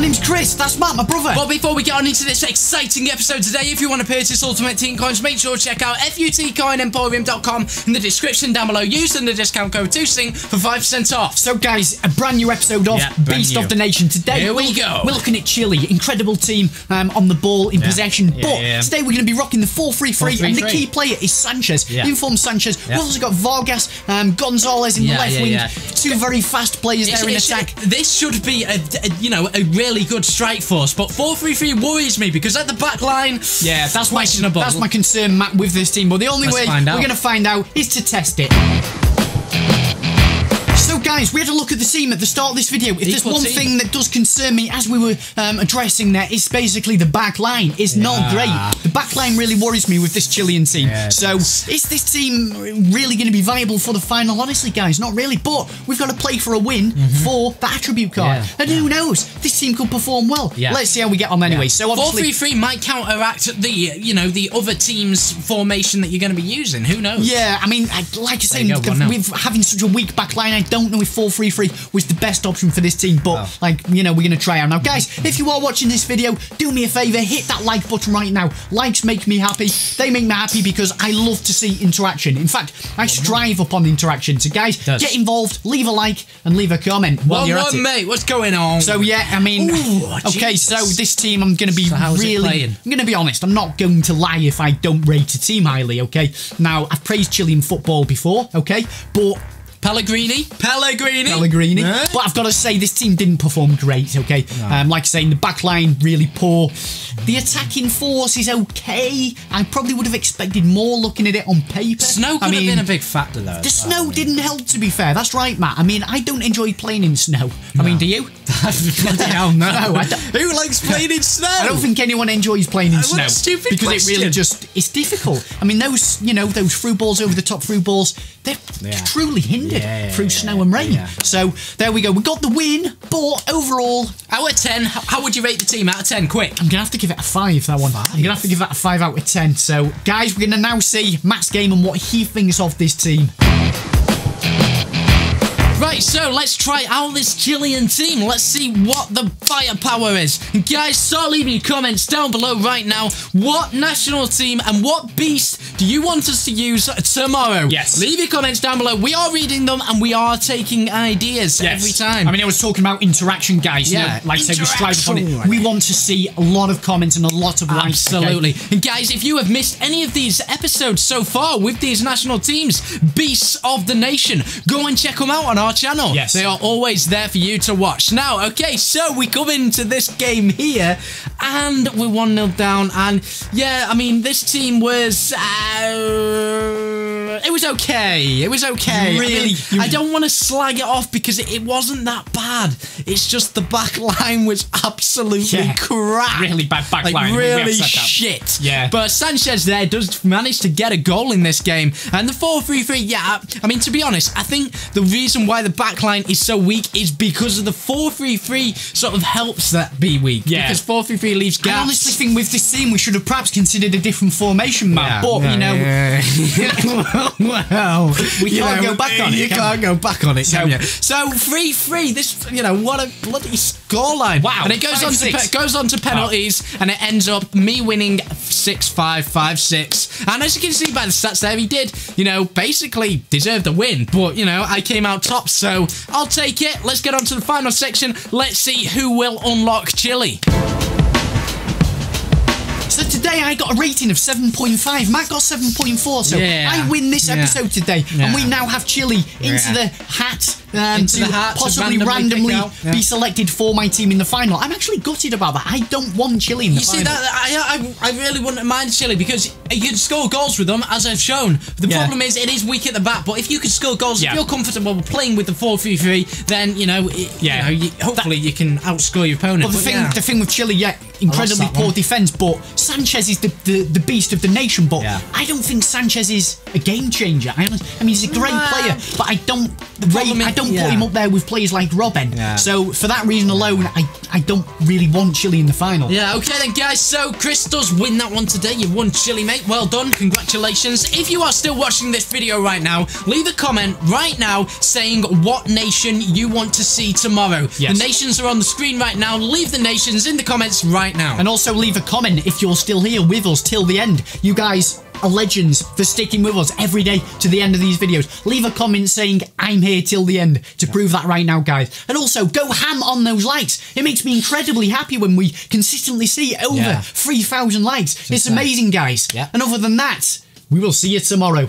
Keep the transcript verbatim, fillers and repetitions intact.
My name's Chris. That's Matt, my brother. But before we get on into this exciting episode today, if you want to purchase Ultimate Team Coins, make sure to check out fut coin emporium dot com in the description down below using the discount code TwoSync for five percent off. So guys, a brand new episode of yeah, Beast new. of the Nation. Today, Here we go. We're looking at Chile. Incredible team um, on the ball, in yeah. possession. Yeah, but yeah. today we're going to be rocking the four three three, and the key player is Sanchez. Yeah. Informed Sanchez. Yeah. We've also got Vargas, um, Gonzalez in yeah, the left yeah, wing. Yeah. Two very fast players it's, there in attack. This should be a, a you know a really good strike force, but four three three worries me because at the back line, yeah, that's my that's my concern, Matt, with this team. But the only Let's way we're going to find out is to test it. So guys, we had a look at the team at the start of this video. If there's one thing that does concern me as we were um, addressing that, it's basically the back line is yeah. not great. The back line really worries me with this Chilean team. Yeah, so is. is this team really going to be viable for the final? Honestly guys, not really. But we've got to play for a win mm-hmm. for the attribute card. Yeah. And yeah. who knows? This team could perform well. Yeah. Let's see how we get on anyway. Yeah. So four three three might counteract the, you know, the other team's formation that you're going to be using. Who knows? Yeah, I mean, like I say, with having such a weak back line, I don't know if four three three was the best option for this team, but oh. like you know, we're gonna try out now, guys. If you are watching this video, do me a favor, hit that like button right now. Likes make me happy. They make me happy because I love to see interaction. In fact, I strive upon interaction. So, guys, get involved. Leave a like and leave a comment. While well, you're at it. mate, what's going on? So yeah, I mean, Ooh, okay. So this team, I'm gonna be so really. I'm gonna be honest. I'm not going to lie if I don't rate a team highly. Okay. Now I've praised Chilean football before. Okay, but. Pellegrini, Pellegrini, Pellegrini. Eh? But I've got to say, this team didn't perform great. Okay, no. um, like I say, the back line really poor. The attacking force is okay. I probably would have expected more looking at it on paper. Snow could I mean, have been a big factor though. The snow I mean. didn't help, to be fair. That's right, Matt. I mean, I don't enjoy playing in snow. No. I mean, do you? Bloody hell, no. no I Who likes playing in snow? I don't think anyone enjoys playing in uh, snow. What a stupid because question. It really just it's difficult. I mean, those you know those through balls over the top through balls, they're yeah. truly hindered. Yeah, yeah, through yeah, snow yeah, and rain. Yeah. So there we go. We got the win, but overall, out of ten, how would you rate the team out of ten? Quick. I'm going to have to give it a five, that one. Five. I'm going to have to give that a five out of ten. So guys, we're going to now see Matt's game and what he thinks of this team. Right, so let's try out this Chilean team. Let's see what the firepower is. And guys, start leaving your comments down below right now. What national team and what beast do you want us to use tomorrow? Yes. Leave your comments down below. We are reading them and we are taking ideas yes. every time. I mean, I was talking about interaction, guys. Yeah. You know, like I said, we strive upon it. We want to see a lot of comments and a lot of likes. Absolutely. Okay? And guys, if you have missed any of these episodes so far with these national teams, Beasts of the Nation, go and check them out on our channel. Yes. They are always there for you to watch. Now, okay, so we come into this game here and we're one nil down and yeah, I mean, this team was... Uh, it was okay. It was okay. Really? I, mean, you... I don't want to slag it off because it, it wasn't that bad. It's just the back line was absolutely yeah. crap. Really bad back like, line. Really shit. Yeah. But Sanchez there does manage to get a goal in this game and the four three three, yeah, I mean, to be honest, I think the reason why the back line is so weak is because of the four three three sort of helps that be weak. Yeah. Because four three three leaves gaps. I honestly think with this team, we should have perhaps considered a different formation, man. Yeah, but, no, you know... Yeah, yeah. well, we you can't know, go back on it. You can't go back on it, so, can you? So, three three, this, you know, what a bloody scoreline. Wow. And it goes, on to, goes on to penalties, wow. and it ends up me winning six five, five six. And as you can see by the stats there, he did, you know, basically deserve the win. But, you know, I came out top, so I'll take it. Let's get on to the final section. Let's see who will unlock Chile. So today I got a rating of seven point five. Matt got seven point four, so yeah. I win this episode yeah. today. Yeah. And we now have Chile into yeah. the hat um, into to the hat possibly to randomly, randomly yeah. be selected for my team in the final. I'm actually gutted about that. I don't want Chile in the you final. You see, that, I, I, I really wouldn't mind Chile because you can score goals with them, as I've shown. The yeah. problem is it is weak at the back, but if you could score goals, yeah. if you're comfortable playing with the four three three, then, you know, it, yeah. you know you, hopefully that, you can outscore your opponent. Well, the, but, thing, yeah. the thing with Chile, yeah, incredibly poor defence, but... Sanchez is the, the, the beast of the nation, but yeah. I don't think Sanchez is a game changer. I, I mean, he's a great nah. player, but I don't rate, is, I don't yeah. put him up there with players like Robben. Yeah. So for that reason alone, I, I don't really want Chile in the final. Yeah, okay then, guys. So Chris does win that one today. You won Chile, mate. right, well done, congratulations. If you are still watching this video right now, leave a comment right now saying what nation you want to see tomorrow. Yes. The nations are on the screen right now. Leave the nations in the comments right now. And also leave a comment if you're still here with us till the end. You guys are legends for sticking with us every day to the end of these videos. Leave a comment saying I'm here till the end to yeah. prove that right now, guys. And also go ham on those likes. It makes me incredibly happy when we consistently see over yeah. three thousand likes. It's amazing, guys. Yeah. And other than that, we will see you tomorrow.